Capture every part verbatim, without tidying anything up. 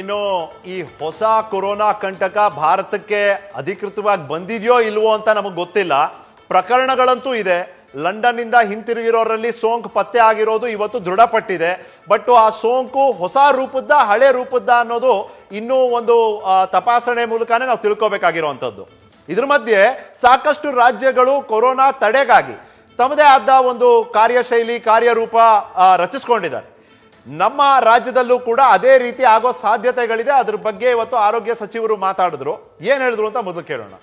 ಇನ್ನು ಈ ಹೊಸ ಕೊರೋನಾ ಕಂಟಕ ಭಾರತಕ್ಕೆ ಅಧಿಕೃತವಾಗಿ ಬಂದಿದೆಯೋ ಇಲ್ಲವೋ ಅಂತ ನಮಗೆ ಗೊತ್ತಿಲ್ಲ. ಪ್ರಕರಣಗಳಂತೂ ಇದೆ. ಲಂಡನ್ ನಿಂದ ಹಿಂತಿರುಗಿರೋರಲ್ಲಿ ಸೋಂಕು ಪತ್ತೆ ಆಗಿರೋದು ಇವತ್ತು ದೃಢಪಟ್ಟಿದೆ. ಬಟ್ ಆ ಸೋಂಕು ಹೊಸ ರೂಪದ ಹಳೆ ರೂಪದ ಅನ್ನೋದು ಇನ್ನೂ ಒಂದು ತಪಾಸಣೆ ಮೂಲಕನೇ ನಾವು ತಿಳ್ಕೋಬೇಕಾಗಿರುವಂತದ್ದು. ಇದರ ಮಧ್ಯೆ ಸಾಕಷ್ಟು ರಾಜ್ಯಗಳು ಕೊರೋನಾ ತಡೆಗಾಗಿ ತಮ್ಮದೇ ಆದ ಒಂದು ಕಾರ್ಯಶೈಲಿ ಕಾರ್ಯರೂಪ ರಚಿಸಿಕೊಂಡಿದ್ದಾರೆ. ನಮ್ಮ ರಾಜ್ಯದಲ್ಲೂ ಕೂಡ ಅದೇ ರೀತಿ ಆಗೋ ಸಾಧ್ಯತೆಗಳಿದೆ. ಅದರ ಬಗ್ಗೆ ಇವತ್ತು ಆರೋಗ್ಯ ಸಚಿವರು ಮಾತಾಡಿದ್ರು. ಏನು ಹೇಳಿದ್ರು ಅಂತ ಮೊದಲು ಕೇಳೋಣ.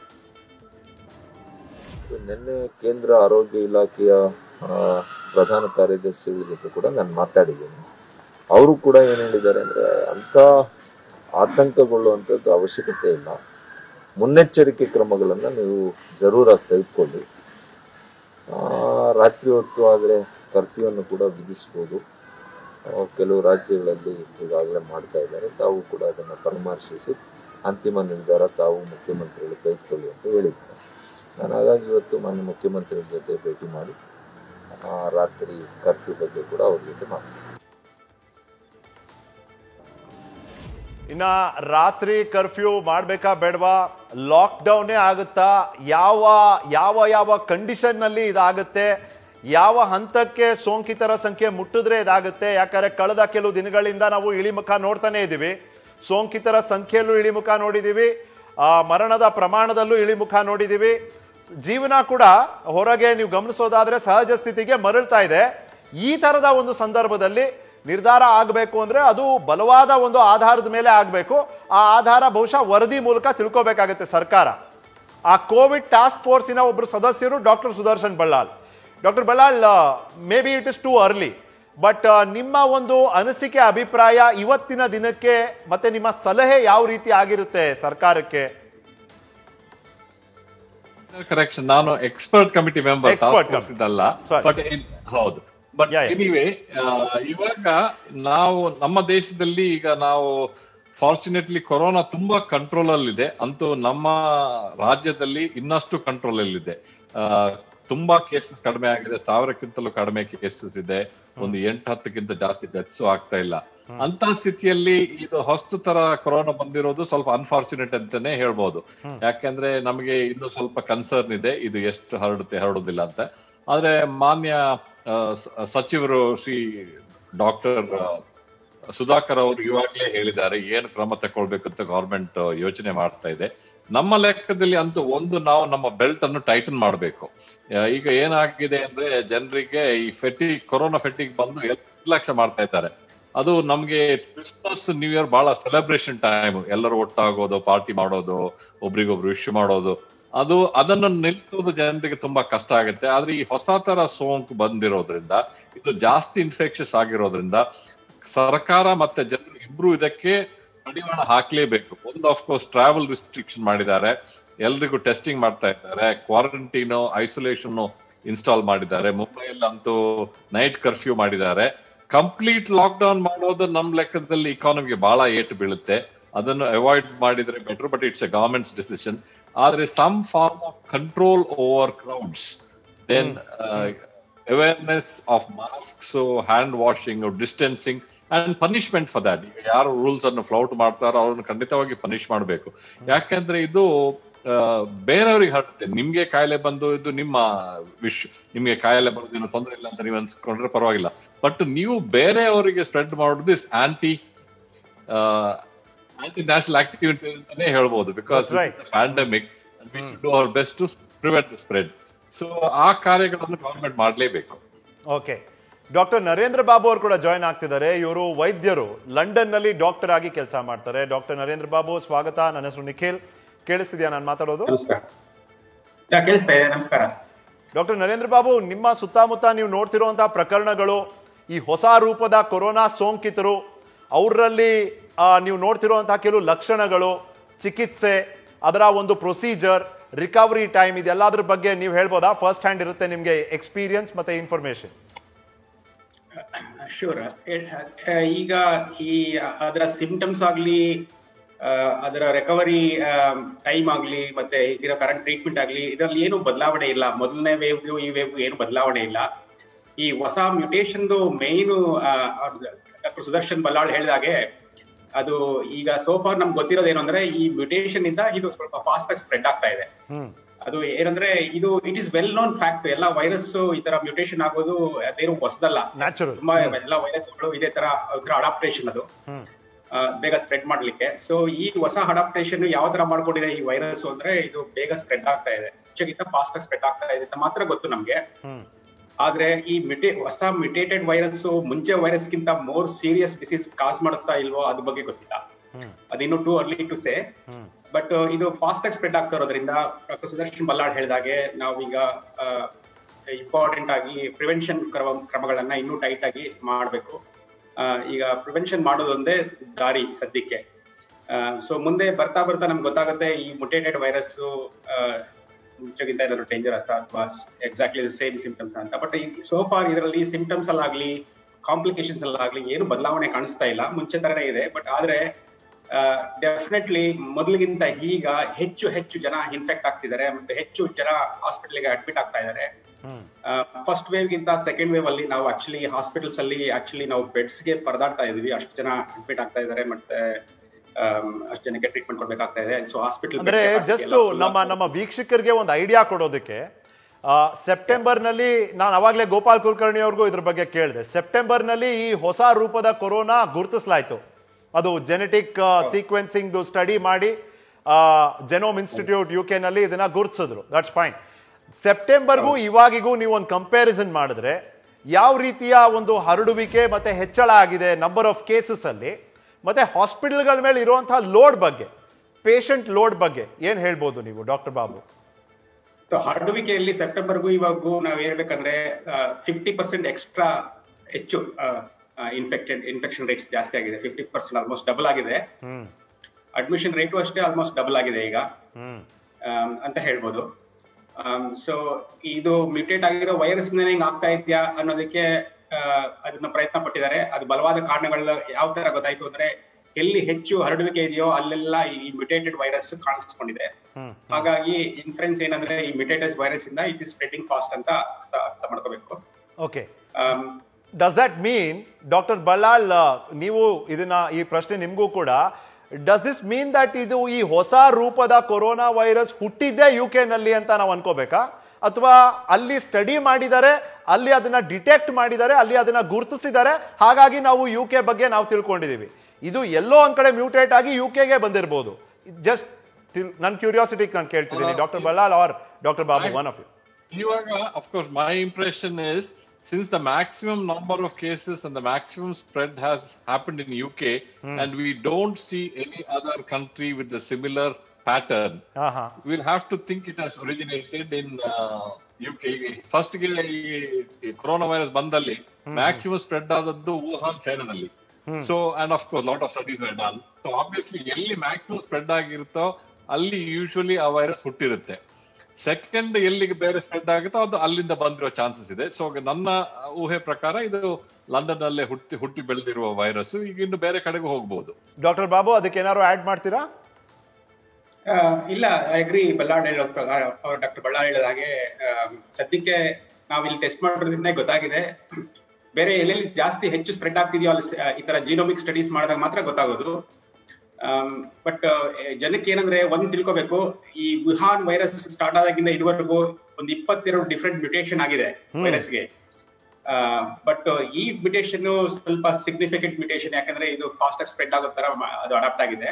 ನಿನ್ನೆ ಕೇಂದ್ರ ಆರೋಗ್ಯ ಇಲಾಖೆಯ ಪ್ರಧಾನ ಕಾರ್ಯದರ್ಶಿಗಳ ಜೊತೆ ಕೂಡ ನಾನು ಮಾತಾಡಿದ್ದೀನಿ. ಅವರು ಕೂಡ ಏನು ಹೇಳಿದ್ದಾರೆ ಅಂದರೆ, ಅಂಥ ಆತಂಕಗೊಳ್ಳುವಂಥದ್ದು ಅವಶ್ಯಕತೆ ಇಲ್ಲ, ಮುನ್ನೆಚ್ಚರಿಕೆ ಕ್ರಮಗಳನ್ನು ನೀವು ಜರೂರಾಗಿ ತೆಗೆದುಕೊಳ್ಳಿ. ರಾತ್ರಿ ಹೊತ್ತು ಆದರೆ ಕರ್ಫ್ಯೂವನ್ನು ಕೂಡ ವಿಧಿಸ್ಬೋದು. ಕೆಲವು ರಾಜ್ಯಗಳಲ್ಲಿ ಈಗಾಗಲೇ ಮಾಡ್ತಾ ಇದ್ದಾರೆ. ತಾವು ಕೂಡ ಅದನ್ನು ಪರಾಮರ್ಶಿಸಿ ಅಂತಿಮ ನಿರ್ಧಾರ ತಾವು ಮುಖ್ಯಮಂತ್ರಿಗಳು ತೆಗೆದುಕೊಳ್ಳಿ ಅಂತ ಹೇಳಿದ್ದಾರೆ. ನಾನು ಹಾಗಾಗಿ ಇವತ್ತು ಮಾನ್ಯ ಮುಖ್ಯಮಂತ್ರಿಗಳ ಜೊತೆ ಭೇಟಿ ಮಾಡಿ ರಾತ್ರಿ ಕರ್ಫ್ಯೂ ಬಗ್ಗೆ ಕೂಡ ಅವ್ರ ಜೊತೆ ಮಾತಾಡ್ತೀನಿ. ಇನ್ನು ರಾತ್ರಿ ಕರ್ಫ್ಯೂ ಮಾಡಬೇಕಾ ಬೇಡವಾ, ಲಾಕ್ಡೌನೇ ಆಗುತ್ತಾ, ಯಾವ ಯಾವ ಯಾವ ಕಂಡೀಷನ್ನಲ್ಲಿ ಇದಾಗುತ್ತೆ, ಯಾವ ಹಂತಕ್ಕೆ ಸೋಂಕಿತರ ಸಂಖ್ಯೆ ಮುಟ್ಟಿದ್ರೆ ಇದಾಗುತ್ತೆ? ಯಾಕಂದರೆ ಕಳೆದ ಕೆಲವು ದಿನಗಳಿಂದ ನಾವು ಇಳಿಮುಖ ನೋಡ್ತಾನೆ ಇದ್ದೀವಿ. ಸೋಂಕಿತರ ಸಂಖ್ಯೆಯಲ್ಲೂ ಇಳಿಮುಖ ನೋಡಿದ್ದೀವಿ, ಮರಣದ ಪ್ರಮಾಣದಲ್ಲೂ ಇಳಿಮುಖ ನೋಡಿದ್ದೀವಿ. ಜೀವನ ಕೂಡ ಹೊರಗೆ ನೀವು ಗಮನಿಸೋದಾದರೆ ಸಹಜ ಸ್ಥಿತಿಗೆ ಮರಳ್ತಾ ಇದೆ. ಈ ಥರದ ಒಂದು ಸಂದರ್ಭದಲ್ಲಿ ನಿರ್ಧಾರ ಆಗಬೇಕು ಅಂದರೆ ಅದು ಬಲವಾದ ಒಂದು ಆಧಾರದ ಮೇಲೆ ಆಗಬೇಕು. ಆ ಆಧಾರ ಬಹುಶಃ ವರದಿ ಮೂಲಕ ತಿಳ್ಕೋಬೇಕಾಗತ್ತೆ ಸರ್ಕಾರ. ಆ ಕೋವಿಡ್ ಟಾಸ್ಕ್ ಫೋರ್ಸಿನ ಒಬ್ಬರು ಸದಸ್ಯರು doctor Sudarshan Ballal. Doctor Ballal, may be it is too early, but ನಿಮ್ಮ ಒಂದು ಅನಿಸಿಕೆ, ಅಭಿಪ್ರಾಯ ಇವತ್ತಿನ ದಿನಕ್ಕೆ ಮತ್ತೆ ನಿಮ್ಮ ಸಲಹೆ ಯಾವ ರೀತಿ ಆಗಿರುತ್ತೆ ಸರ್ಕಾರಕ್ಕೆ? ಕರೆಕ್ಷನ್, ನಾನು expert committee member, task force ಇದಲ್ಲ. ಬಟ್ ಹೌದು, ಬಟ್ ಎನಿವೇ ಇವಾಗ ನಾವು ನಮ್ಮ ದೇಶದಲ್ಲಿ ಈಗ ನಾವು ಫಾರ್ಚುನೇಟ್ಲಿ ಕೊರೋನಾ ತುಂಬಾ ಕಂಟ್ರೋಲ್ ಅಲ್ಲಿದೆ. ಅಂತೂ ನಮ್ಮ ರಾಜ್ಯದಲ್ಲಿ ಇನ್ನಷ್ಟು ಕಂಟ್ರೋಲ್ ಅಲ್ಲಿದೆ. ತುಂಬಾ ಕೇಸಸ್ ಕಡಿಮೆ ಆಗಿದೆ, ಸಾವಿರಕ್ಕಿಂತಲೂ ಕಡಿಮೆ ಕೇಸಸ್ ಇದೆ. ಒಂದು ಎಂಟು ಹತ್ತಕ್ಕಿಂತ ಜಾಸ್ತಿ ಡೆತ್ಸು ಆಗ್ತಾ ಇಲ್ಲ. ಅಂತ ಸ್ಥಿತಿಯಲ್ಲಿ ಇದು ಹೊಸ್ತು ತರ ಕೊರೋನಾ ಬಂದಿರೋದು ಸ್ವಲ್ಪ ಅನ್ಫಾರ್ಚುನೇಟ್ ಅಂತಾನೆ ಹೇಳ್ಬೋದು. ಯಾಕೆಂದ್ರೆ ನಮಗೆ ಇನ್ನು ಸ್ವಲ್ಪ ಕನ್ಸರ್ನ್ ಇದೆ, ಇದು ಎಷ್ಟು ಹರಡುತ್ತೆ ಹರಡುದಿಲ್ಲ ಅಂತ. ಆದ್ರೆ ಮಾನ್ಯ ಸಚಿವರು ಶ್ರೀ ಡಾಕ್ಟರ್ ಸುಧಾಕರ್ ಅವರು ಇವಾಗಲೇ ಹೇಳಿದ್ದಾರೆ ಏನು ಕ್ರಮ ತಕೊಳ್ಬೇಕು ಅಂತ ಗವರ್ಮೆಂಟ್ ಯೋಚನೆ ಮಾಡ್ತಾ ಇದೆ. ನಮ್ಮ ಲೆಕ್ಕದಲ್ಲಿ ಅಂತೂ ಒಂದು ನಾವು ನಮ್ಮ ಬೆಲ್ಟ್ ಅನ್ನು ಟೈಟನ್ ಮಾಡಬೇಕು. ಈಗ ಏನಾಗಿದೆ ಅಂದ್ರೆ, ಜನರಿಗೆ ಈ ಫೆಟಿಗ್, ಕೊರೋನಾ ಫೆಟಿಗ್ ಬಂದು ನಿರ್ಲಕ್ಷ್ಯ ಮಾಡ್ತಾ ಇದ್ದಾರೆ. ಅದು ನಮ್ಗೆ ಕ್ರಿಸ್ಮಸ್, ನ್ಯೂ ಇಯರ್ ಬಹಳ ಸೆಲೆಬ್ರೇಷನ್ ಟೈಮ್, ಎಲ್ಲರೂ ಒಟ್ಟಾಗೋದು, ಪಾರ್ಟಿ ಮಾಡೋದು, ಒಬ್ರಿಗೊಬ್ರು ವಿಶ್ ಮಾಡೋದು, ಅದು ಅದನ್ನು ನಿಲ್ಲಿಸೋದು ಜನರಿಗೆ ತುಂಬಾ ಕಷ್ಟ ಆಗುತ್ತೆ. ಆದ್ರೆ ಈ ಹೊಸ ತರ ಸೋಂಕು ಬಂದಿರೋದ್ರಿಂದ, ಇದು ಜಾಸ್ತಿ ಇನ್ಫೆಕ್ಷಸ್ ಆಗಿರೋದ್ರಿಂದ ಸರ್ಕಾರ ಮತ್ತೆ ಜನರು ಇಬ್ರು ಇದಕ್ಕೆ ಕಡಿವಾಣ ಹಾಕ್ಲೇಬೇಕು. ಒಂದು ಆಫ್ಕೋರ್ಸ್ ಟ್ರಾವೆಲ್ ರಿಸ್ಟ್ರಿಕ್ಷನ್ ಮಾಡಿದ್ದಾರೆ, ಎಲ್ರಿಗೂ ಟೆಸ್ಟಿಂಗ್ ಮಾಡ್ತಾ ಇದ್ದಾರೆ, ಕ್ವಾರಂಟೈನ್ ಐಸೋಲೇಷನ್ ಇನ್ಸ್ಟಾಲ್ ಮಾಡಿದ್ದಾರೆ, ಮುಂಬೈಲಂತೂ ನೈಟ್ ಕರ್ಫ್ಯೂ ಮಾಡಿದ್ದಾರೆ. ಕಂಪ್ಲೀಟ್ ಲಾಕ್ಡೌನ್ ಮಾಡೋದು ನಮ್ಮ ಲೆಕ್ಕದಲ್ಲಿ ಇಕಾನಮಿಗೆ ಬಹಳ ಏಟು ಬೀಳುತ್ತೆ. ಅದನ್ನು ಅವಾಯ್ಡ್ ಮಾಡಿದ್ರೆ better, but it's a government's decision. ಆದ್ರೆ some form of control over crowds, then awareness of masks, hand washing, distancing and punishment for that. ಈಗ ಯಾರು ರೂಲ್ಸ್ ಅನ್ನು ಫ್ಲೌಟ್ ಮಾಡ್ತಾರೋ ಅವ್ರನ್ನ ಖಂಡಿತವಾಗಿ ಪನಿಷ್ ಮಾಡಬೇಕು. ಯಾಕೆಂದ್ರೆ ಇದು ಬೇರೆಯವ್ರಿಗೆ ಹರಡುತ್ತೆ. ನಿಮ್ಗೆ ಕಾಯಿಲೆ ಬಂದು ಇದು ನಿಮ್ಮ ವಿಶ್, ನಿಮ್ಗೆ ಕಾಯಿಲೆ ಬರೋದೇನೋ ತೊಂದರೆ ಇಲ್ಲ ಅಂತ ನೀವು ಅನ್ಸ್ಕೊಂಡ್ರೆ ಪರವಾಗಿಲ್ಲ, ಬಟ್ ನೀವು ಬೇರೆಯವರಿಗೆ ಸ್ಪ್ರೆಡ್ ಮಾಡೋದು is anti anti national activity ಅಂತಾನೆ ಹೇಳ್ಬೋದು. Because pandemic, we should do our best to prevent the spread. So ಆ ಕಾರ್ಯಗಳನ್ನು ಗವರ್ಮೆಂಟ್ ಮಾಡಲೇಬೇಕು. ಓಕೆ, ಡಾಕ್ಟರ್ ನರೇಂದ್ರ ಬಾಬು ಅವರು ಕೂಡ ಜಾಯಿನ್ ಆಗ್ತಿದ್ದಾರೆ. ಇವರು ವೈದ್ಯರು, ಲಂಡನ್ನಲ್ಲಿ ಡಾಕ್ಟರ್ ಆಗಿ ಕೆಲಸ ಮಾಡ್ತಾರೆ. ಡಾಕ್ಟರ್ ನರೇಂದ್ರ ಬಾಬು, ಸ್ವಾಗತ. ನನ್ನ ಹೆಸರು ನಿಖಿಲ್. ಕೇಳಿಸ್ತಿದ್ಯಾ ನಾನು ಮಾತಾಡೋದು? ನಮಸ್ಕಾರ ಡಾಕ್ಟರ್ ನರೇಂದ್ರ ಬಾಬು. ನಿಮ್ಮ ಸುತ್ತಮುತ್ತ ನೀವು ನೋಡ್ತಿರುವಂತಹ ಪ್ರಕರಣಗಳು, ಈ ಹೊಸ ರೂಪದ ಕೊರೋನಾ ಸೋಂಕಿತರು, ಅವರಲ್ಲಿ ನೀವು ನೋಡ್ತಿರುವಂತಹ ಕೆಲವು ಲಕ್ಷಣಗಳು, ಚಿಕಿತ್ಸೆ, ಅದರ ಒಂದು ಪ್ರೊಸೀಜರ್, ರಿಕವರಿ ಟೈಮ್, ಇದೆಲ್ಲದ್ರ ಬಗ್ಗೆ ನೀವು ಹೇಳ್ಬೋದಾ? ಫಸ್ಟ್ ಹ್ಯಾಂಡ್ ಇರುತ್ತೆ ನಿಮಗೆ ಎಕ್ಸ್ಪೀರಿಯನ್ಸ್ ಮತ್ತೆ ಇನ್ಫಾರ್ಮೇಶನ್. ಶೂರ್. ಈಗ ಈ ಅದರ ಸಿಂಪ್ಟಮ್ಸ್ ಆಗಲಿ, ಅದರ ರಿಕವರಿ ಟೈಮ್ ಆಗಲಿ, ಮತ್ತೆ ಇದರ ಕರೆಂಟ್ ಟ್ರೀಟ್ಮೆಂಟ್ ಆಗಲಿ, ಇದರಲ್ಲಿ ಏನು ಬದಲಾವಣೆ ಇಲ್ಲ. ಮೊದಲನೇ ವೇವ್ಗೂ ಈ ವೇವ್ಗೂ ಏನು ಬದಲಾವಣೆ ಇಲ್ಲ. ಈ ಹೊಸ ಮ್ಯೂಟೇಷನ್ದು ಮೇಯ್ನು ಡಾಕ್ಟರ್ ಸುದರ್ಶನ್ ಬಲ್ಲಾಳ್ ಹೇಳಿದಾಗೆ ಅದು ಈಗ ಸೋಫಾರ್ ನಮ್ಗೆ ಗೊತ್ತಿರೋದೇನು ಅಂದ್ರೆ ಈ ಮ್ಯೂಟೇಷನ್ ಇಂದ ಇದು ಸ್ವಲ್ಪ ಫಾಸ್ಟ್ ಆಗಿ ಸ್ಪ್ರೆಡ್ ಆಗ್ತಾ ಇದೆ. ಅದು ಏನಂದ್ರೆ ಇದು it is well known fact. ಎಲ್ಲ ವೈರಸ್ ಈ ತರ ಮ್ಯೂಟೇಷನ್ ಆಗೋದು ಅದೇನು ಹೊಸದಲ್ಲ, ತುಂಬಾ ಎಲ್ಲ ವೈರಸ್ಗಳು ಇದೇ ತರ ಅಡಾಪ್ಟೇಷನ್ ಅದು ಬೇಗ ಸ್ಪ್ರೆಡ್ ಮಾಡ್ಲಿಕ್ಕೆ. ಸೊ ಈ ಹೊಸ ಅಡಾಪ್ಟೇಷನ್ ಯಾವ ತರ ಮಾಡ್ಕೊಂಡಿದೆ ಈ ವೈರಸ್ ಅಂದ್ರೆ ಇದು ಬೇಗ ಸ್ಪ್ರೆಡ್ ಆಗ್ತಾ ಇದೆ, ಹೆಚ್ಚಾಗಿಂತ ಫಾಸ್ಟ್ ಆಗಿ ಸ್ಪ್ರೆಡ್ ಆಗ್ತಾ ಇದೆ ಅಂತ ಮಾತ್ರ ಗೊತ್ತು ನಮ್ಗೆ. ಆದ್ರೆ ಈ ಮ್ಯೂಟೇ ಹೊಸ ಮ್ಯೂಟೇಟೆಡ್ ವೈರಸ್ ಮುಂಚೆ ವೈರಸ್ಗಿಂತ ಮೋರ್ ಸೀರಿಯಸ್ ಡಿಸೀಸ್ ಕಾಸ್ ಮಾಡುತ್ತಾ ಇಲ್ವೋ ಅದ್ರ ಬಗ್ಗೆ ಗೊತ್ತಿಲ್ಲ, ಅದಿನ್ನು too early to say. But ಇದು ಫಾಸ್ಟ್ ಆಗಿ ಸ್ಪ್ರೆಡ್ ಆಗ್ತಾ ಇರೋದ್ರಿಂದ ಡಾಕ್ಟರ್ ಸುದರ್ಶನ್ ಬಲ್ಲಾಳ್ ಹೇಳಿದಾಗೆ ನಾವೀಗ ಇಂಪಾರ್ಟೆಂಟ್ ಆಗಿ ಪ್ರಿವೆನ್ಷನ್ ಕ್ರಮಗಳನ್ನ ಇನ್ನೂ ಟೈಟ್ ಆಗಿ ಮಾಡಬೇಕು. ಈಗ ಪ್ರಿವೆನ್ಷನ್ ಮಾಡೋದೊಂದೇ ದಾರಿ ಸದ್ಯಕ್ಕೆ. ಸೊ ಮುಂದೆ ಬರ್ತಾ ಬರ್ತಾ ನಮ್ಗೆ ಗೊತ್ತಾಗುತ್ತೆ ಈ ಮ್ಯೂಟೇಟೆಡ್ ವೈರಸ್ ಮುಂಚೆಗಿಂತ ಏನಾದ್ರು ಡೇಂಜರಸ್ ಅಥವಾ ಎಕ್ಸಾಕ್ಟ್ಲಿ ಸೇಮ್ ಸಿಂಪ್ಟಮ್ಸ್ ಅಂತ. ಬಟ್ ಈ ಸೋಫಾರ್ ಇದರಲ್ಲಿ ಸಿಂಪ್ಟಮ್ಸ್ ಅಲ್ಲಾಗ್ಲಿ ಕಾಂಪ್ಲಿಕೇಶನ್ಸ್ ಅಲ್ಲಾಗ್ಲಿ ಏನು ಬದಲಾವಣೆ ಕಾಣಿಸ್ತಾ ಇಲ್ಲ, ಮುಂಚೆ ತರನೇ ಇದೆ. ಬಟ್ ಆದ್ರೆ ಡೆಫಿನೆಟ್ಲಿ ಮೊದಲಿಗಿಂತ ಈಗ ಹೆಚ್ಚು ಹೆಚ್ಚು ಜನ ಇನ್ಫೆಕ್ಟ್ ಆಗ್ತಿದ್ದಾರೆ ಮತ್ತೆ ಹೆಚ್ಚು ಜನ ಹಾಸ್ಪಿಟಲ್ಗೆ ಅಡ್ಮಿಟ್ ಆಗ್ತಾ ಇದ್ದಾರೆ. ಫಸ್ಟ್ ವೇವ್ ಗಿಂತ ಸೆಕೆಂಡ್ ವೇವ್ ಅಲ್ಲಿ ನಾವು ಆಕ್ಚುಲಿ ಹಾಸ್ಪಿಟಲ್ಸ್ ಅಲ್ಲಿ ಆಕ್ಚುಲಿ ನಾವು ಬೆಡ್ಸ್ ಗೆ ಪರದಾಡ್ತಾ ಇದೀವಿ, ಅಷ್ಟು ಜನ ಅಡ್ಮಿಟ್ ಆಗ್ತಾ ಇದ್ದಾರೆ ಮತ್ತೆ ಅಷ್ಟು ಜನಕ್ಕೆ ಟ್ರೀಟ್ಮೆಂಟ್ ಕೊಡ್ಬೇಕಾಗ್ತಾ ಇದೆ. ಸೊ ಹಾಸ್ಪಿಟಲ್ ಅಂದ್ರೆ ಜಸ್ಟ್ ನಮ್ಮ ನಮ್ಮ ವೀಕ್ಷಕರಿಗೆ ಒಂದು ಐಡಿಯಾ ಕೊಡೋದಕ್ಕೆ ಸೆಪ್ಟೆಂಬರ್ ನಲ್ಲಿ ನಾನು ಅವಾಗಲೇ ಗೋಪಾಲ್ ಕುಲಕರ್ಣಿ ಅವ್ರಿಗೂ ಇದ್ರ ಬಗ್ಗೆ ಕೇಳಿದೆ. ಸೆಪ್ಟೆಂಬರ್ ನಲ್ಲಿ ಈ ಹೊಸ ರೂಪದ ಕೊರೋನಾ ಗುರುತಿಸಲಾಯ್ತು, ಅದು ಜೆನೆಟಿಕ್ ಸೀಕ್ವೆನ್ಸಿಂಗ್ ಸ್ಟಡಿ ಮಾಡಿ ಜೆನೋಮ್ ಇನ್ಸ್ಟಿಟ್ಯೂಟ್ ಯು ಕೆ ನಲ್ಲಿ ಇದನ್ನ ಗುರುತಿಸಿದ್ರು. That's fine. ಸೆಪ್ಟೆಂಬರ್ಗೂ ಇವಾಗಿಗೂ ನೀವು ಒಂದು ಕಂಪ್ಯಾರಿಸನ್ ಮಾಡಿದ್ರೆ ಯಾವ ರೀತಿಯ ಒಂದು ಹರಡುವಿಕೆ ಮತ್ತೆ ಹೆಚ್ಚಳ ಆಗಿದೆ ನಂಬರ್ ಆಫ್ ಕೇಸಸ್ ಅಲ್ಲಿ, ಮತ್ತೆ ಹಾಸ್ಪಿಟಲ್ಗಳ ಮೇಲೆ ಇರುವಂತಹ ಲೋಡ್ ಬಗ್ಗೆ, ಪೇಷಂಟ್ ಲೋಡ್ ಬಗ್ಗೆ ಏನ್ ಹೇಳ್ಬೋದು ನೀವು ಡಾಕ್ಟರ್ ಬಾಬು? ಹರಡುವಿಕೆಯಲ್ಲಿ ಸೆಪ್ಟೆಂಬರ್ಗೂ ಇವಾಗೂ ನಾವ್ ಹೇಳ್ಬೇಕಂದ್ರೆ ಫಿಫ್ಟಿ ಪರ್ಸೆಂಟ್ ಎಕ್ಸ್ಟ್ರಾ ಹೆಚ್ಚು ಇನ್ಫೆಕ್ಟೆಡ್ ಇನ್ಫೆಕ್ಷನ್ ರೇಟ್ಸ್ ಜಾಸ್ತಿ ಆಗಿದೆ. ಫಿಫ್ಟಿ ಪರ್ಸೆಂಟ್ ಆಲ್ಮೋಸ್ಟ್ ಡಬಲ್ ಆಗಿದೆ. ಅಡ್ಮಿಷನ್ ರೇಟು ಅಷ್ಟೇ ಆಲ್ಮೋಸ್ಟ್ ಡಬಲ್ ಆಗಿದೆ ಈಗ ಅಂತ ಹೇಳ್ಬೋದು. ಸೊ ಇದು ಮ್ಯೂಟೇಟ್ ಆಗಿರೋ ವೈರಸ್ ಹೆಂಗ್ ಆಗ್ತಾ ಇದೆಯಾ ಅನ್ನೋದಕ್ಕೆ ಅದನ್ನ ಪ್ರಯತ್ನ ಪಟ್ಟಿದ್ದಾರೆ. ಅದು ಬಲವಾದ ಕಾರಣಗಳನ್ನ ಯಾವ ತರ ಗೊತ್ತಾಯ್ತು ಅಂದ್ರೆ ಎಲ್ಲಿ ಹೆಚ್ಚು ಹರಡುವಿಕೆ ಇದೆಯೋ ಅಲ್ಲೆಲ್ಲ ಈ ಮ್ಯೂಟೇಟೆಡ್ ವೈರಸ್ ಕಾಣಿಸ್ಕೊಂಡಿದೆ. ಹಾಗಾಗಿ ಇನ್ಫ್ಲುಯೆನ್ಸ್ ಏನಂದ್ರೆ ಈ ಮ್ಯೂಟೇಟೆಡ್ ವೈರಸ್ ಇಂದ ಇಟ್ ಇಸ್ ಸ್ಪ್ರೆಡಿಂಗ್ ಫಾಸ್ಟ್ ಅಂತ ಅರ್ಥ ಮಾಡ್ಕೋಬೇಕು. Okay, does that mean doctor Ballal, ನೀವು ಇದನ್ನ ಈ ಪ್ರಶ್ನೆ ನಿಮಗೂ ಕೂಡ, ಡಸ್ ದಿಸ್ ಮೀನ್ ದಟ್ ಇದು ಈ ಹೊಸ ರೂಪದ ಕೊರೋನಾ ವೈರಸ್ ಹುಟ್ಟಿದ್ದೇ ಯು ಕೆ ನಲ್ಲಿ ಅಂತ ನಾವು ಅನ್ಕೋಬೇಕಾ, ಅಥವಾ ಅಲ್ಲಿ ಸ್ಟಡಿ ಮಾಡಿದ್ದಾರೆ, ಅಲ್ಲಿ ಅದನ್ನ ಡಿಟೆಕ್ಟ್ ಮಾಡಿದ್ದಾರೆ, ಅಲ್ಲಿ ಅದನ್ನ ಗುರುತಿಸಿದ್ದಾರೆ, ಹಾಗಾಗಿ ನಾವು ಯು ಕೆ ಬಗ್ಗೆ ನಾವು ತಿಳ್ಕೊಂಡಿದ್ದೀವಿ, ಇದು ಎಲ್ಲೋ ಒಂದ್ ಕಡೆ ಮ್ಯೂಟೇಟ್ ಆಗಿ ಯು ಕೆಗೆ ಬಂದಿರಬಹುದು? ಜಸ್ಟ್ ನನ್ನ ಕ್ಯೂರಿಯಾಸಿಟಿ ನಾನು ಕೇಳ್ತಿದ್ದೀನಿ doctor Ballal or doctor Babu, one of you. ಇವಾಗ of course my impression is since the maximum number of cases and the maximum spread has happened in U K mm. and we don't see any other country with the similar pattern, uh-huh. we'll have to think it has originated in uh, U K. First coronavirus bandalli mm. maximum spread adaddu Wuhan China nalli mm. so and of course lot of studies were done, so obviously elli maximum spread agirutho alli usually a virus huttirutte. Second ಎಲ್ಲಿಗೆ ಬೇರೆ spread ಆಗುತ್ತೋ ಅದು ಅಲ್ಲಿಂದ ಬಂದಿರೋ chances ಇದೆ. So ನನ್ನ ಊಹೆ ಪ್ರಕಾರ ಇದು ಲಂಡನ್ ಅಲ್ಲೇ ಹುಟ್ಟಿ ಹುಟ್ಟಿ ಬೆಳೆದಿರುವ ವೈರಸ್ ಈಗ ಇನ್ನು ಬೇರೆ ಕಡೆಗೂ ಹೋಗಬಹುದು. ಡಾಕ್ಟರ್ ಬಾಬು, ಅದಕ್ಕೆ ಏನಾದ್ರು ಆಡ್ ಮಾಡ್ತೀರಾ? ಇಲ್ಲ, ಅಗ್ರಿ ಬಲ್ಲಾಳ್ ಹೇಳೋದ್ ಪ್ರಕಾರ, ಡಾಕ್ಟರ್ ಬಲ್ಲಾಳ್ ಹೇಳಿದ ಹಾಗೆ ಸದ್ಯಕ್ಕೆ ನಾವು ಇಲ್ಲಿ ಟೆಸ್ಟ್ ಮಾಡೋದ್ರಿಂದ ಗೊತ್ತಾಗಿದೆ. ಬೇರೆ ಎಲ್ಲೆಲ್ಲಿ ಜಾಸ್ತಿ ಹೆಚ್ಚು ಸ್ಪ್ರೆಡ್ ಆಗ್ತಿದೆಯೋ ಅಲ್ಲಿ ಈ ತರ ಜೀನೋಮಿಕ್ ಸ್ಟಡೀಸ್ ಮಾಡಿದಾಗ ಮಾತ್ರ ಗೊತ್ತಾಗೋದು. ಬಟ್ ಜನಕ್ಕೆ ಏನಂದ್ರೆ ಒಂದ್ ತಿಳ್ಕೋಬೇಕು, ಈ ವುಹಾನ್ ವೈರಸ್ ಸ್ಟಾರ್ಟ್ ಆದಾಗಿಂದ ಇದುವರೆಗೂ ಒಂದು ಇಪ್ಪತ್ತೆರಡು ಡಿಫ್ರೆಂಟ್ ಮ್ಯೂಟೇಷನ್ ಆಗಿದೆ ವೈರಸ್ಗೆ. ಬಟ್ ಈ ಮ್ಯೂಟೇಷನ್ ಸ್ವಲ್ಪ ಸಿಗ್ನಿಫಿಕೆಂಟ್ ಮ್ಯೂಟೇಷನ್, ಯಾಕಂದ್ರೆ ಇದು ಫಾಸ್ಟ್ ಆಗಿ ಸ್ಪ್ರೆಡ್ ಆಗೋ ತರ ಅದು ಅಡಾಪ್ಟ್ ಆಗಿದೆ.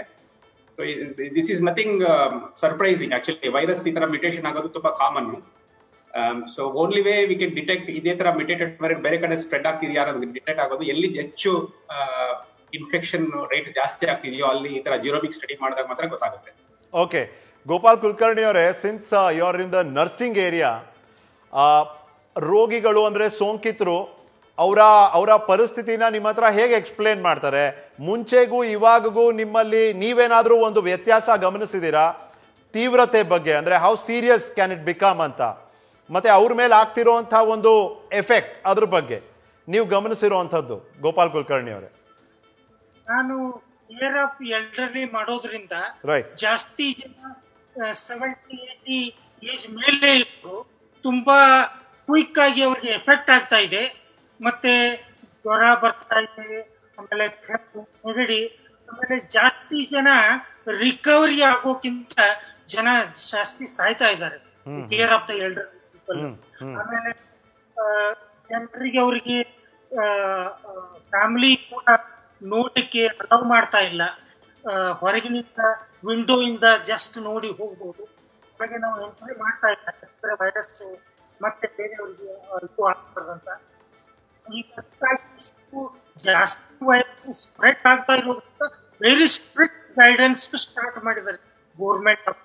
So this is nothing surprising actually. Virus ಈ ತರ ಮ್ಯೂಟೇಷನ್ ಆಗೋದು ತುಂಬಾ common. So only way we can detect ಇದೇ ತರ ಮ್ಯೂಟೇಟೆಡ್ ಬೇರೆ ಕಡೆ ಸ್ಪ್ರೆಡ್ ಆಗ್ತಿದ್ಯಾ ಅನ್ನೋದು ಡಿಟೆಕ್ಟ್ ಆಗೋದು, ಎಲ್ಲಿ ಹೆಚ್ಚು ಇನ್ಫೆಕ್ಷನ್ ರೇಟ್ ಜಾಸ್ತಿ ಆಗ್ತಿದೆಯೋ ಅಲ್ಲಿ ಈ ತರ ಜಿನೋಮಿಕ್ ಸ್ಟಡಿ ಮಾಡಿದಾಗ ಮಾತ್ರ ಗೊತ್ತಾಗುತ್ತೆ. ಓಕೆ ಗೋಪಾಲ್ ಕುಲಕರ್ಣಿ ಅವರೇ, since you are in the nursing area, ರೋಗಿಗಳು ಅಂದರೆ ಸೋಂಕಿತರು ಅವರ ಅವರ ಪರಿಸ್ಥಿತಿನ ನಿಮ್ಮ ಹತ್ರ ಹೇಗೆ ಎಕ್ಸ್ಪ್ಲೇನ್ ಮಾಡ್ತಾರೆ? ಮುಂಚೆಗೂ ಇವಾಗೂ ನಿಮ್ಮಲ್ಲಿ ನೀವೇನಾದರೂ ಒಂದು ವ್ಯತ್ಯಾಸ ಗಮನಿಸಿದ್ದೀರಾ ತೀವ್ರತೆ ಬಗ್ಗೆ? ಅಂದರೆ how serious can it become ಅಂತ, ಮತ್ತು ಅವ್ರ ಮೇಲೆ ಆಗ್ತಿರೋಂಥ ಒಂದು ಎಫೆಕ್ಟ್ ಅದ್ರ ಬಗ್ಗೆ ನೀವು ಗಮನಿಸಿರೋವಂಥದ್ದು ಗೋಪಾಲ್ ಕುಲಕರ್ಣಿ ಅವರೇ? ನಾನು ಕೇರ್ ಆಫ್ ಎಲ್ಡರ್ಲಿ ಮಾಡೋದ್ರಿಂದ ಜಾಸ್ತಿ ಜನ ಸೆವೆಂಟಿ ಏಟಿ ಏಜ್ ಮೇಲೆ ಇದ್ರು, ತುಂಬಾ ಕ್ವಿಕ್ ಆಗಿ ಅವ್ರಿಗೆ ಎಫೆಕ್ಟ್ ಆಗ್ತಾ ಇದೆ. ಮತ್ತೆ ಜ್ವರ ಬರ್ತಾ ಇದೆ, ಆಮೇಲೆ ನೆಗಡಿ ಆಮೇಲೆ ಜಾಸ್ತಿ ಜನ ರಿಕವರಿ ಆಗೋಕ್ಕಿಂತ ಜನ ಜಾಸ್ತಿ ಸಾಯ್ತಾ ಇದ್ದಾರೆ care of the elder people. ಆಮೇಲೆ ಜನರಿಗೆ ಅವರಿಗೆ ಫ್ಯಾಮಿಲಿ ಕೂಡ ನೋಡಕ್ಕೆ ಅಲೌ ಮಾಡ್ತಾ ಇಲ್ಲ, ಹೊರಗಿನಿಂದ ವಿಂಡೋ ಇಂದ ಜಸ್ಟ್ ನೋಡಿ ಹೋಗ್ಬೋದು, ಹಾಗೆ ನಾವು ಎಂಟ್ರಿ ಮಾಡ್ತಾ ಇಲ್ಲ ವೈರಸ್ ಮತ್ತೆ ಬೇರೆಯವರಿಗೆ ಇದು ಆಗ್ಬಾರ್ದು ಅಂತ. ಜಾಸ್ತಿ ವೈರಸ್ ಸ್ಪ್ರೆಡ್ ಆಗ್ತಾ ಇರೋದ್ರಿಂದ ವೆರಿ ಸ್ಟ್ರಿಕ್ಟ್ ಗೈಡೆನ್ಸ್ ಸ್ಟಾರ್ಟ್ ಮಾಡಿದ್ದಾರೆ ಗೋರ್ಮೆಂಟ್ ಆಫ್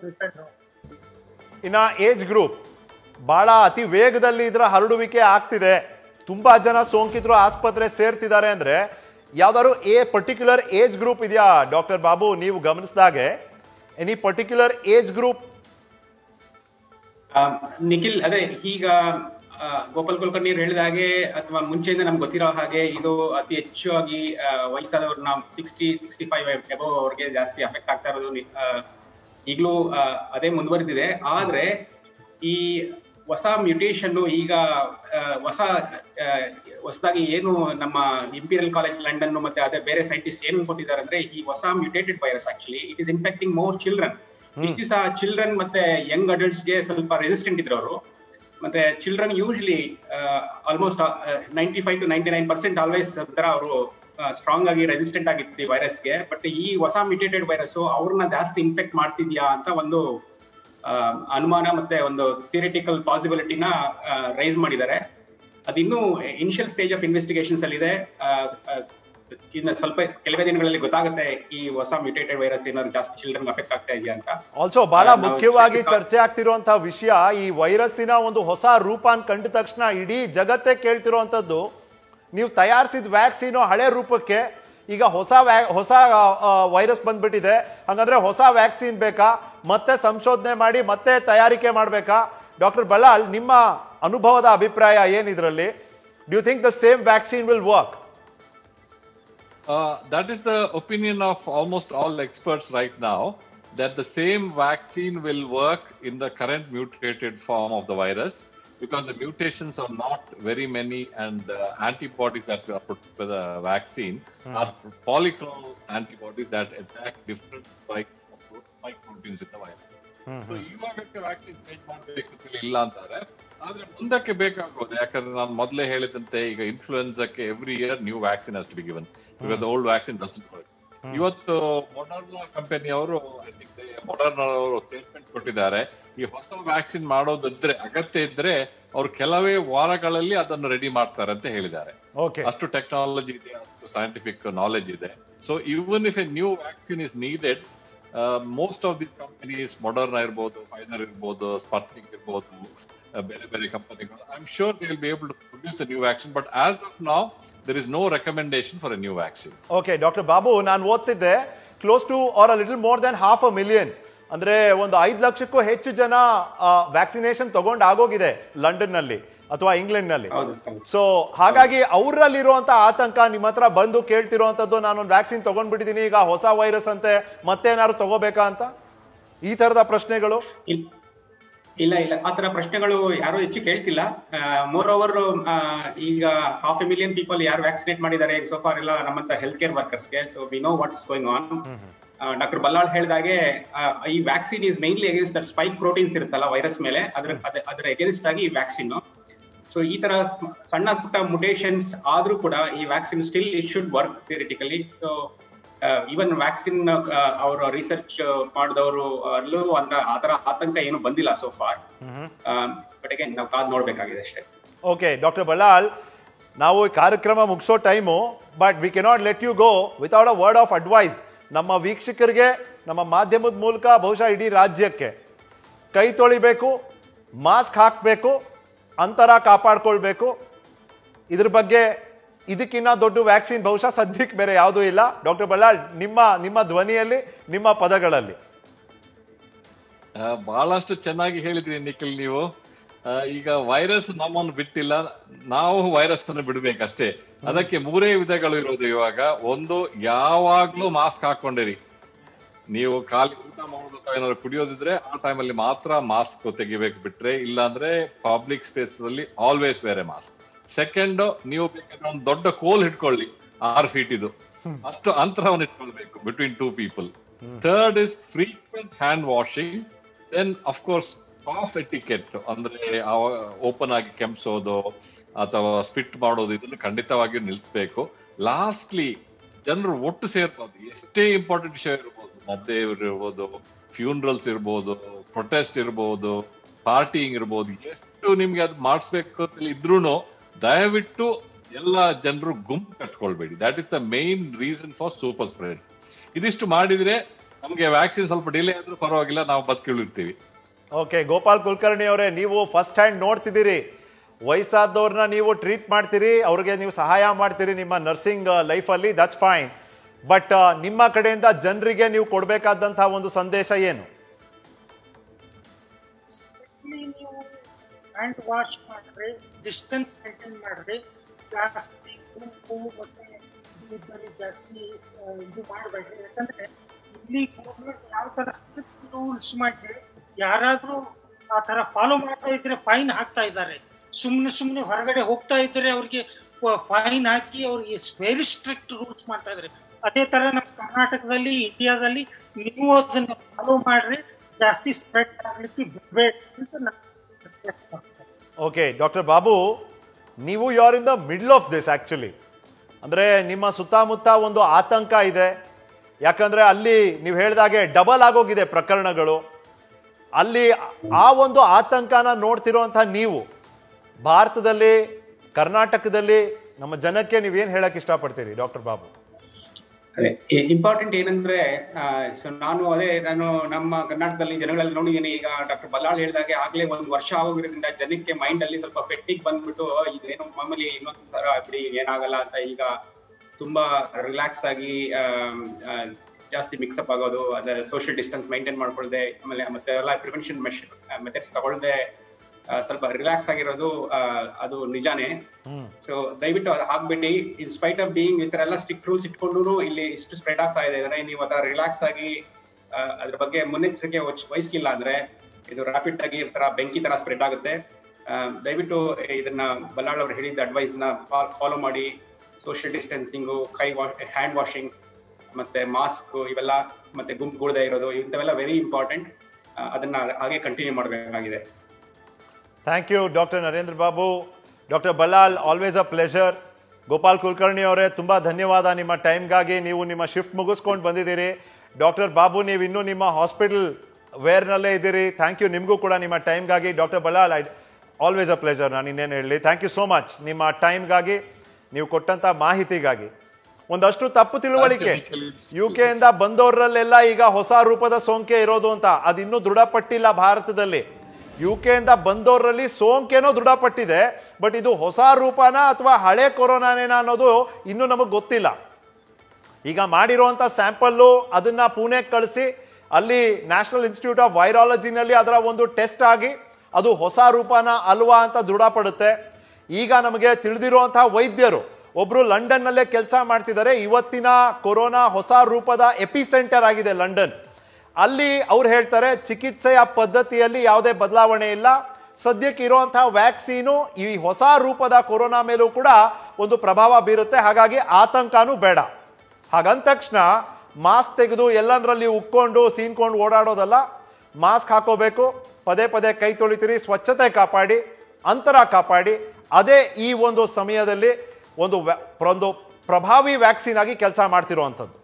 ಬ್ರಿಟನ್. ಇನ್ನು ಏಜ್ ಗ್ರೂಪ್ ಬಹಳ ಅತಿ ವೇಗದಲ್ಲಿ ಇದರ ಹರಡುವಿಕೆ ಆಗ್ತಿದೆ, ತುಂಬಾ ಜನ ಸೋಂಕಿತರು ಆಸ್ಪತ್ರೆ ಸೇರ್ತಿದ್ದಾರೆ ಅಂದ್ರೆ ಯಾವ್ದಾದ್ರು ಎ ಪರ್ಟಿಕ್ಯುಲರ್ ಏಜ್ ಗ್ರೂಪ್ ಇದೆಯಾ ಡಾಕ್ಟರ್ ಬಾಬು ನೀವು ಗಮನಿಸಿದಾಗೆ? Any particular age group? Nikhil ಅದೇ ಈಗ ಗೋಪಾಲ್ ಕುಲಕರ್ಣಿ ಹೇಳಿದ ಹಾಗೆ ಅಥವಾ ಮುಂಚೆಯಿಂದ ನಮ್ಗೆ ಗೊತ್ತಿರೋ ಹಾಗೆ ಇದು ಅತಿ ಹೆಚ್ಚು ಆಗಿ ವಯಸ್ಸಾದವ್ರನ್ನ ಸಿಕ್ಸ್ಟಿ ಸಿಕ್ಸ್ಟಿ ಫೈವ್ ಎಬೋವ್ ಅವ್ರಿಗೆ ಜಾಸ್ತಿ ಅಫೆಕ್ಟ್ ಆಗ್ತಾ ಇರೋದು ಈಗಲೂ ಅದೇ ಮುಂದುವರೆದಿದೆ. ಆದ್ರೆ ಈ ಹೊಸ ಮ್ಯೂಟೇಷನ್ ಈಗ ಹೊಸ ಹೊಸದಾಗಿ ಏನು ನಮ್ಮ ಇಂಪೀರಿಯಲ್ ಕಾಲೇಜ್ ಲಂಡನ್ ಮತ್ತೆ ಅದೇ ಬೇರೆ ಸೈಂಟಿಸ್ಟ್ ಏನು ಕೊಟ್ಟಿದ್ದಾರೆ ಅಂದ್ರೆ ಈ ಹೊಸ mutated virus actually it is infecting more children. ಇಷ್ಟು ದಿವಸ ಚಿಲ್ಡ್ರನ್ ಮತ್ತೆ ಯಂಗ್ ಅಡಲ್ಟ್ಸ್ಗೆ ಸ್ವಲ್ಪ ರೆಸಿಸ್ಟೆಂಟ್ ಇದ್ರು ಅವರು, ಮತ್ತೆ children usually almost ninety five to ninety nine percent always ಒಂಥರ ಅವರು ಸ್ಟ್ರಾಂಗ್ ಆಗಿ ರೆಸಿಸ್ಟೆಂಟ್ ಆಗಿತ್ತು ಈ ವೈರಸ್ಗೆ. ಬಟ್ ಈ ಹೊಸ ಮ್ಯೂಟೇಟೆಡ್ ವೈರಸ್ ಅವ್ರನ್ನ ಜಾಸ್ತಿ ಇನ್ಫೆಕ್ಟ್ ಮಾಡ್ತಿದ್ಯಾ ಅಂತ ಒಂದು ಅನುಮಾನ ಮತ್ತೆ ಒಂದು ಥಿಯರಿಟಿಕಲ್ ಪಾಸಿಬಿಲಿಟಿನ ರೈಸ್ ಮಾಡಿದ್ದಾರೆ. ಅದಿನ್ನೂ ಇನಿಷಿಯಲ್ ಸ್ಟೇಜ್ ಆಫ್ ಇನ್ವೆಸ್ಟಿಗೇಷನ್ಸ್ ಅಲ್ಲಿ ಇದೆ, ಇನ್ನು ಸ್ವಲ್ಪ ಕೆಲವೇ ದಿನಗಳಲ್ಲಿ ಗೊತ್ತಾಗುತ್ತೆ ಈ ಹೊಸ ಮ್ಯೂಟೇಟೆಡ್ ವೈರಸ್ ಏನಾದ್ರು ಜಾಸ್ತಿ ಚಿಲ್ಡ್ರನ್ ಅಫೆಕ್ಟ್ ಆಗ್ತಾ ಇದೆಯಾ ಅಂತ. ಆಲ್ಸೋ ಬಹಳ ಮುಖ್ಯವಾಗಿ ಚರ್ಚೆ ಆಗ್ತಿರುವಂತಹ ವಿಷಯ ಈ ವೈರಸ್ಸಿನ ಒಂದು ಹೊಸ ರೂಪಾನ್ ಕಂಡ ತಕ್ಷಣ ಇಡೀ ಜಗತ್ತೇ ಕೇಳ್ತಿರುವಂತದ್ದು, ನೀವು ತಯಾರಿಸಿದ ವ್ಯಾಕ್ಸಿನ್ ಹಳೆ ರೂಪಕ್ಕೆ ಈಗ ಹೊಸ ಹೊಸ ವೈರಸ್ ಬಂದ್ಬಿಟ್ಟಿದೆ, ಹಾಗಂದ್ರೆ ಹೊಸ ವ್ಯಾಕ್ಸಿನ್ ಬೇಕಾ, ಮತ್ತೆ ಸಂಶೋಧನೆ ಮಾಡಿ ಮತ್ತೆ ತಯಾರಿಕೆ ಮಾಡಬೇಕಾ? ಡಾಕ್ಟರ್ ಬಲ್ಲಾಳ್, ನಿಮ್ಮ ಅನುಭವದ ಅಭಿಪ್ರಾಯ ಏನಿದ್ರಲ್ಲಿ? Do you think the same vaccine will work? That is the opinion of almost all experts right now, that the same vaccine will work in the current mutated form of the virus, because the mutations are not very many and the antibodies that are put by the vaccine mm. are polyclonal antibodies that attack different spikes of spike proteins in the virus. Mm-hmm. So you vaccine change ಮಾಡಬೇಕು ಇಲ್ಲ ಅಂತಾರೆ, ಆದರೆ ಮುಂದಕ್ಕೆ ಬೇಕಾಗೋದು. ಯಾಕಂದ್ರೆ ನಾನು ಮೊದಲೇ ಹೇಳಿದಂತೆ ಈಗ ಇನ್ಫ್ಲುಯೆನ್ಸಾಕ್ಕೆ every year new vaccine has to be given because the old vaccine doesn't work. ಇವತ್ತು ಮೊಡರ್ನಾ ಕಂಪನಿಯವರು ಐ ಥಿಂಕ್ ಮೊಡರ್ನಾ ಅವರು ಸ್ಟೇಟ್ಮೆಂಟ್ ಕೊಟ್ಟಿದ್ದಾರೆ, ಈ ಹೊಸ ವ್ಯಾಕ್ಸಿನ್ ಮಾಡೋದಿದ್ರೆ ಅಗತ್ಯ ಇದ್ರೆ ಅವ್ರು ಕೆಲವೇ ವಾರಗಳಲ್ಲಿ ಅದನ್ನು ರೆಡಿ ಮಾಡ್ತಾರೆ ಅಂತ ಹೇಳಿದ್ದಾರೆ. ಅಷ್ಟು ಟೆಕ್ನಾಲಜಿ ಇದೆ, ಅಷ್ಟು ಸೈಂಟಿಫಿಕ್ ನಾಲೆಜ್ ಇದೆ. So even if a new vaccine is needed, most of this companies Moderna ಇರ್ಬೋದು, ಫೈಜರ್ ಇರ್ಬೋದು, ಸ್ಪುಟ್ನಿಕ್ ಇರ್ಬೋದು, ಬೇರೆ ಬೇರೆ ಕಂಪನಿಗಳು, I am sure they will be able to produce a new vaccine. But as of now there is no recommendation for a new vaccine. Okay, Doctor Babu, nan ottidde close to or a little more than half a million andre ond ಐದು ಲಕ್ಷಕ್ಕೂ ಹೆಚ್ಚು ಜನ vaccination ತಗೊಂಡ ಆಗೋಗಿದೆ London ನಲ್ಲಿ ಅಥವಾ England ನಲ್ಲಿ. So ಹಾಗಾಗಿ ಅವರಲ್ಲಿ ಇರುವಂತ ಆತಂಕ ನಿಮ್ಮ ಹತ್ರ ಬಂದು ಕೇಳ್ತಿರೋಂಥದ್ದು, ನಾನೊಂದು ವ್ಯಾಕ್ಸಿನ್ ತಗೊಂಡ್ಬಿಟ್ಟಿದ್ದೀನಿ ಈಗ ಹೊಸ ವೈರಸ್ ಅಂತೆ ಮತ್ತೇನಾದ್ರು ತಗೋಬೇಕಾ ಅಂತ, ಈ ತರದ ಪ್ರಶ್ನೆಗಳು? ಇಲ್ಲ ಇಲ್ಲ ಆ ತರ ಪ್ರಶ್ನೆಗಳು ಯಾರು ಹೆಚ್ಚು ಕೇಳ್ತಿಲ್ಲ. ಮೋರ್ ಓವರ್ ಈಗ ಹಾಫ್ ಎ ಮಿಲಿಯನ್ ಪೀಪಲ್ ಯಾರು ವ್ಯಾಕ್ಸಿನೇಟ್ ಮಾಡಿದ್ದಾರೆ ಸೋಫಾರ್ ಎಲ್ಲ ನಮ್ಮಂತ ಹೆಲ್ತ್ ಕೇರ್ ವರ್ಕರ್ಸ್ಗೆ. So we know what's going on. Doctor Ballal ಹೇಳಿದಾಗೆ ಈ vaccine is mainly against that spike proteins ಇರುತ್ತಲ್ಲ ವೈರಸ್ ಮೇಲೆ, ಅದ್ರ ಅದರ ಎಗೇನ್ಸ್ಟ್ ಆಗಿ ಈ ವ್ಯಾಕ್ಸಿನ್. ಸೊ ಈ ತರ ಸಣ್ಣ ಪುಟ್ಟ ಮ್ಯುಟೇಷನ್ಸ್ ಆದ್ರೂ ಕೂಡ ಈ vaccine still it should work theoretically. So even vaccine ಅವರು ರಿಸರ್ಚ್ ಮಾಡಿದವರು ಅಲ್ಲೂ ಅಂತ ಆ ತರ ಆತಂಕ ಏನು ಬಂದಿಲ್ಲ ಸೋ ಫಾರ್. ಬಟ್ ಅಗೇನ್ ನಾವು ಕಾದು ನೋಡ್ಬೇಕಾಗಿದೆ ಅಷ್ಟೇ. ಓಕೆ ಡಾಕ್ಟರ್ ಬಲ್ಲಾಳ್, ನಾವು ಈ ಕಾರ್ಯಕ್ರಮ ಮುಗಿಸೋ time, but we cannot let you go without a word of advice ನಮ್ಮ ವೀಕ್ಷಕರಿಗೆ, ನಮ್ಮ ಮಾಧ್ಯಮದ ಮೂಲಕ ಬಹುಶಃ ಇಡೀ ರಾಜ್ಯಕ್ಕೆ. ಕೈ ತೊಳಿಬೇಕು, ಮಾಸ್ಕ್ ಹಾಕಬೇಕು, ಅಂತರ ಕಾಪಾಡ್ಕೊಳ್ಬೇಕು. ಇದ್ರ ಬಗ್ಗೆ ಇದಕ್ಕಿನ್ನ ದೊಡ್ಡ ವ್ಯಾಕ್ಸಿನ್ ಬಹುಶಃ ಸದ್ಯಕ್ಕೆ ಬೇರೆ ಯಾವುದೂ ಇಲ್ಲ. ಡಾಕ್ಟರ್ ಬಲ್ಲಾಳ್, ನಿಮ್ಮ ನಿಮ್ಮ ಧ್ವನಿಯಲ್ಲಿ, ನಿಮ್ಮ ಪದಗಳಲ್ಲಿ. ಬಹಳಷ್ಟು ಚೆನ್ನಾಗಿ ಹೇಳಿದ್ರಿ ನಿಖಿಲ್ ನೀವು. ಈಗ ವೈರಸ್ ನಮ್ಮನ್ನು ಬಿಟ್ಟಿಲ್ಲ, ನಾವು ವೈರಸ್ ಅನ್ನು ಬಿಡ್ಬೇಕಷ್ಟೇ. ಅದಕ್ಕೆ ಮೂರೇ ವಿಧಗಳು ಇರೋದು ಇವಾಗ. ಒಂದು, ಯಾವಾಗ್ಲೂ ಮಾಸ್ಕ್ ಹಾಕೊಂಡಿರಿ. ನೀವು ಖಾಲಿ ಊಟ ಮಾಡೋದು ಅಥವಾ ಏನಾದ್ರು ಕುಡಿಯೋದಿದ್ರೆ ಆ ಟೈಮಲ್ಲಿ ಮಾತ್ರ ಮಾಸ್ಕ್ ತೆಗಿಬೇಕು, ಬಿಟ್ರೆ ಇಲ್ಲಾಂದ್ರೆ ಪಬ್ಲಿಕ್ ಸ್ಪೇಸ್ ಅಲ್ಲಿ always wear a mask. Second, ನೀವು ಬೇಕಾದ್ರೆ ಒಂದು ದೊಡ್ಡ ಕೋಲ್ ಹಿಡ್ಕೊಳ್ಳಿ, ಆರು ಫೀಟ್ ಇದು, ಅಷ್ಟು ಅಂತರವನ್ನು ಇಟ್ಕೊಳ್ಬೇಕು between two people. Third is frequent hand washing. Then of course cough etiquette ಅಂದ್ರೆ ಓಪನ್ ಆಗಿ ಕೆಮ್ಸೋದು ಅಥವಾ ಸ್ಪಿಟ್ ಮಾಡೋದು ಇದನ್ನು ಖಂಡಿತವಾಗಿಯೂ ನಿಲ್ಲಿಸಬೇಕು. ಲಾಸ್ಟ್ಲಿ ಜನರು ಒಟ್ಟು ಸೇರ್ಬೋದು, ಎಷ್ಟೇ ಇಂಪಾರ್ಟೆಂಟ್ ವಿಷಯ ಇರ್ಬೋದು, ಮದ್ದೆ ಇರ್ಬೋದು, ಫ್ಯೂನರಲ್ಸ್ ಇರ್ಬೋದು, ಪ್ರೊಟೆಸ್ಟ್ ಇರ್ಬೋದು, ಪಾರ್ಟಿಂಗ್ ಇರ್ಬೋದು, ಎಷ್ಟು ನಿಮ್ಗೆ ಅದು ಮಾಡಿಸ್ಬೇಕು ಅಂತ ಇದ್ರೂ ದಯವಿಟ್ಟು ಎಲ್ಲ ಜನರು ಗುಂಪು ಕಟ್ಕೊಳ್ಬೇಡಿ. That is the main reason for super spread. ಇದಿಷ್ಟು ಮಾಡಿದ್ರೆ ನಮಗೆ ವ್ಯಾಕ್ಸಿನ್ ಸ್ವಲ್ಪ ಡಿಲೇ ಆದ್ರೂ ಪರವಾಗಿಲ್ಲ, ನಾವು ಬದುಕಿಳಿರ್ತೀವಿ. ಓಕೆ ಗೋಪಾಲ್ ಕುಲಕರ್ಣಿ ಅವರೇ, ನೀವು ಫಸ್ಟ್ ಹ್ಯಾಂಡ್ ನೋಡ್ತಿದ್ದೀರಿ, ವಯಸ್ಸಾದವ್ರನ್ನ ನೀವು ಟ್ರೀಟ್ ಮಾಡ್ತೀರಿ, ಅವ್ರಿಗೆ ನೀವು ಸಹಾಯ ಮಾಡ್ತೀರಿ ನಿಮ್ಮ ನರ್ಸಿಂಗ್ ಲೈಫಲ್ಲಿ, ದಟ್ಸ್ ಫೈನ್. ಬಟ್ ನಿಮ್ಮ ಕಡೆಯಿಂದ ಜನರಿಗೆ ನೀವು ಕೊಡಬೇಕಾದಂತಹ ಒಂದು ಸಂದೇಶ ಏನು? ಹ್ಯಾಂಡ್ ವಾಶ್ ಮಾಡ್ರಿ, ಡಿಸ್ಟೆನ್ಸ್ ಮೇಂಟೈನ್ ಮಾಡ್ರಿ, ಪ್ಲಾಸ್ಟಿಕ್ ಗುಂಪು ಮತ್ತೆ ಜಾಸ್ತಿ ಇದು ಮಾಡಬೇಡ್ರಿ. ಯಾಕಂದ್ರೆ ಇಲ್ಲಿ ಗೌರ್ಮೆಂಟ್ ಯಾವ ತರ ಸ್ಟ್ರಿಕ್ಟ್ ರೂಲ್ಸ್ ಮಾಡಿ ಯಾರಾದ್ರೂ ಆ ತರ ಫಾಲೋ ಮಾಡ್ತಾ ಇದ್ರೆ ಫೈನ್ ಹಾಕ್ತಾ ಇದ್ದಾರೆ. ಸುಮ್ಮನೆ ಸುಮ್ಮನೆ ಹೊರಗಡೆ ಹೋಗ್ತಾ ಇದ್ರೆ ಅವ್ರಿಗೆ ಫೈನ್ ಹಾಕಿ ಅವ್ರಿಗೆ ವೆರಿ ಸ್ಟ್ರಿಕ್ಟ್ ರೂಲ್ಸ್ ಮಾಡ್ತಾ ಇದ್ದಾರೆ. ಅದೇ ತರ ನಮ್ಮ ಕರ್ನಾಟಕದಲ್ಲಿ ಇಂಡಿಯಾದಲ್ಲಿ ನೀವು ಅದನ್ನ ಫಾಲೋ ಮಾಡ್ರಿ, ಜಾಸ್ತಿ ಸ್ಪ್ರೆಡ್ ಆಗ್ಲಿಕ್ಕೆ ಬಿಡ್ಬೇಡಿ ಅಂತ ನಾನು. ಓಕೆ ಡಾಕ್ಟರ್ ಬಾಬು, ನೀವು you are in the middle of this actually. ಅಂದರೆ ನಿಮ್ಮ ಸುತ್ತಮುತ್ತ ಒಂದು ಆತಂಕ ಇದೆ, ಯಾಕಂದರೆ ಅಲ್ಲಿ ನೀವು ಹೇಳಿದಾಗೆ ಡಬಲ್ ಆಗೋಗಿದೆ ಪ್ರಕರಣಗಳು. ಅಲ್ಲಿ ಆ ಒಂದು ಆತಂಕನ ನೋಡ್ತಿರೋಂಥ ನೀವು ಭಾರತದಲ್ಲಿ, ಕರ್ನಾಟಕದಲ್ಲಿ ನಮ್ಮ ಜನಕ್ಕೆ ನೀವೇನು ಹೇಳಕ್ಕೆ ಇಷ್ಟಪಡ್ತೀರಿ ಡಾಕ್ಟರ್ ಬಾಬು? ಅದೇ ಇಂಪಾರ್ಟೆಂಟ್ ಏನಂದ್ರೆ, ಸೊ ನಾನು ಅದೇ ನಾನು ನಮ್ಮ ಕರ್ನಾಟಕದಲ್ಲಿ ಜನಗಳಲ್ಲಿ ನೋಡಿದ್ದೀನಿ. ಈಗ ಡಾಕ್ಟರ್ ಬಲ್ಲಾಳ್ ಹೇಳಿದಾಗೆ ಆಗ್ಲೇ ಒಂದು ವರ್ಷ ಆಗೋದ್ರಿಂದ ಜನಕ್ಕೆ ಮೈಂಡ್ ಅಲ್ಲಿ ಸ್ವಲ್ಪ ಫೆಟ್ಟಿಗೆ ಬಂದ್ಬಿಟ್ಟು ಇದೇನು ಮಾಮೂಲಿ ಇನ್ನೊಂದು ಸರ ಬಿಡಿ ಏನಾಗಲ್ಲ ಅಂತ ಈಗ ತುಂಬಾ ರಿಲ್ಯಾಕ್ಸ್ ಆಗಿ ಜಾಸ್ತಿ ಮಿಕ್ಸಪ್ ಆಗೋದು, ಅದೇ ಸೋಷಿಯಲ್ ಡಿಸ್ಟೆನ್ಸ್ ಮೈಂಟೈನ್ ಮಾಡ್ಕೊಳ್ಳದೆ ಆಮೇಲೆ ಮತ್ತೆ ಎಲ್ಲ ಪ್ರಿವೆನ್ಷನ್ ಮೆಷರ್ ಮೆಥಡ್ಸ್ ತಗೊಳ್ಳದೆ ಸ್ವಲ್ಪ ರಿಲ್ಯಾಕ್ಸ್ ಆಗಿರೋದು ಅದು ನಿಜಾನೇ. ಸೊ ದಯವಿಟ್ಟು ಅದು ಹಾಕ್ಬಿಟ್ಟು, ಇನ್ ಸ್ಪೈಟ್ ಆಫ್ ಬೀಯಿಂಗ್ ಈ ತರ ಎಲ್ಲ ಸ್ಟ್ರಿಕ್ಟ್ ರೂಲ್ಸ್ ಇಟ್ಕೊಂಡು ಇಲ್ಲಿ ಇಷ್ಟು ಸ್ಪ್ರೆಡ್ ಆಗ್ತಾ ಇದೆ ಅಂದ್ರೆ ನೀವು ಅದರ ರಿಲ್ಯಾಕ್ಸ್ ಆಗಿ ಅದ್ರ ಬಗ್ಗೆ ಮುನ್ನೆಚ್ಚರಿಕೆ ವಹಿಸ್ಲಿಲ್ಲ ಅಂದ್ರೆ ಇದು ರಾಪಿಡ್ ಆಗಿ ತರ ಬೆಂಕಿ ತರ ಸ್ಪ್ರೆಡ್ ಆಗುತ್ತೆ. ದಯವಿಟ್ಟು ಇದನ್ನ ಬಲ್ಲಾಳ್ ಅವರು ಹೇಳಿದ ಅಡ್ವೈಸ್ ನ ಫಾಲೋ ಮಾಡಿ, ಸೋಷಿಯಲ್ ಡಿಸ್ಟೆನ್ಸಿಂಗು, ಕೈ ವಾಶ್, ಹ್ಯಾಂಡ್ ವಾಷಿಂಗ್, ಮತ್ತೆ ಮಾಸ್ಕ್, ಇವೆಲ್ಲ ಮತ್ತೆ ಗುಂಪುಗೂಡದೆ ಇರೋದು, ಇಂಥವೆಲ್ಲ ವೆರಿ ಇಂಪಾರ್ಟೆಂಟ್. ಅದನ್ನ ಹಾಗೆ ಕಂಟಿನ್ಯೂ ಮಾಡಬೇಕಾಗಿದೆ. Thank you doctor Narendra Babu, doctor Ballal, always a pleasure. Gopal Kulkarni ಅವರೇ, ತುಂಬ ಧನ್ಯವಾದ ನಿಮ್ಮ ಟೈಮ್ಗಾಗಿ, ನೀವು ನಿಮ್ಮ ಶಿಫ್ಟ್ ಮುಗಿಸ್ಕೊಂಡು ಬಂದಿದ್ದೀರಿ. ಡಾಕ್ಟರ್ ಬಾಬು, ನೀವು ಇನ್ನೂ ನಿಮ್ಮ ಹಾಸ್ಪಿಟಲ್ ವೇರ್ನಲ್ಲೇ ಇದ್ದೀರಿ. ಥ್ಯಾಂಕ್ ಯು ನಿಮಗೂ ಕೂಡ ನಿಮ್ಮ ಟೈಮ್ಗಾಗಿ. Doctor Ballal, I always a pleasure, ನಾನು ಇನ್ನೇನು ಹೇಳಿ. ಥ್ಯಾಂಕ್ ಯು ಸೋ ಮಚ್ ನಿಮ್ಮ ಟೈಮ್ಗಾಗಿ, ನೀವು ಕೊಟ್ಟಂಥ ಮಾಹಿತಿಗಾಗಿ. ಒಂದಷ್ಟು ತಪ್ಪು ತಿಳುವಳಿಕೆ ಯು ಕೆಯಿಂದ ಬಂದವರಲ್ಲೆಲ್ಲ ಈಗ ಹೊಸ ರೂಪದ ಸೋಂಕೆ ಇರೋದು ಅಂತ, ಅದು ಇನ್ನೂ ದೃಢಪಟ್ಟಿಲ್ಲ ಭಾರತದಲ್ಲಿ. ಯು ಕೆಯಿಂದ ಬಂದವರಲ್ಲಿ ಸೋಂಕೇನೋ ದೃಢಪಟ್ಟಿದೆ, ಬಟ್ ಇದು ಹೊಸ ರೂಪನ ಅಥವಾ ಹಳೆ ಕೊರೋನಾನೇನ ಅನ್ನೋದು ಇನ್ನೂ ನಮಗೆ ಗೊತ್ತಿಲ್ಲ. ಈಗ ಮಾಡಿರೋವಂಥ ಸ್ಯಾಂಪಲ್ಲು ಅದನ್ನು ಪುಣೆಗೆ ಕಳಿಸಿ ಅಲ್ಲಿ ನ್ಯಾಷನಲ್ ಇನ್ಸ್ಟಿಟ್ಯೂಟ್ ಆಫ್ ವೈರಾಲಜಿನಲ್ಲಿ ಅದರ ಒಂದು ಟೆಸ್ಟ್ ಆಗಿ ಅದು ಹೊಸ ರೂಪನ ಅಲ್ವಾ ಅಂತ ದೃಢಪಡುತ್ತೆ. ಈಗ ನಮಗೆ ತಿಳಿದಿರುವಂಥ ವೈದ್ಯರು ಒಬ್ಬರು ಲಂಡನ್ನಲ್ಲೇ ಕೆಲಸ ಮಾಡ್ತಿದ್ದಾರೆ. ಇವತ್ತಿನ ಕೊರೋನಾ ಹೊಸ ರೂಪದ ಎಪಿ ಸೆಂಟರ್ ಆಗಿದೆ ಲಂಡನ್. ಅಲ್ಲಿ ಅವ್ರು ಹೇಳ್ತಾರೆ ಚಿಕಿತ್ಸೆಯ ಪದ್ಧತಿಯಲ್ಲಿ ಯಾವುದೇ ಬದಲಾವಣೆ ಇಲ್ಲ, ಸದ್ಯಕ್ಕೆ ಇರುವಂಥ ವ್ಯಾಕ್ಸಿನು ಈ ಹೊಸ ರೂಪದ ಕೊರೋನಾ ಮೇಲೂ ಕೂಡ ಒಂದು ಪ್ರಭಾವ ಬೀರುತ್ತೆ, ಹಾಗಾಗಿ ಆತಂಕನೂ ಬೇಡ. ಹಾಗಂದ ತಕ್ಷಣ ಮಾಸ್ಕ್ ತೆಗೆದು ಎಲ್ಲಂದ್ರಲ್ಲಿ ಉಕ್ಕೊಂಡು ಸೀನ್ಕೊಂಡು ಓಡಾಡೋದಲ್ಲ, ಮಾಸ್ಕ್ ಹಾಕೋಬೇಕು, ಪದೇ ಪದೇ ಕೈ ತೊಳಿತೀರಿ, ಸ್ವಚ್ಛತೆ ಕಾಪಾಡಿ, ಅಂತರ ಕಾಪಾಡಿ, ಅದೇ ಈ ಒಂದು ಸಮಯದಲ್ಲಿ ಒಂದು ಒಂದು ಪ್ರಭಾವಿ ವ್ಯಾಕ್ಸಿನ್ ಆಗಿ ಕೆಲಸ ಮಾಡ್ತಿರುವಂಥದ್ದು.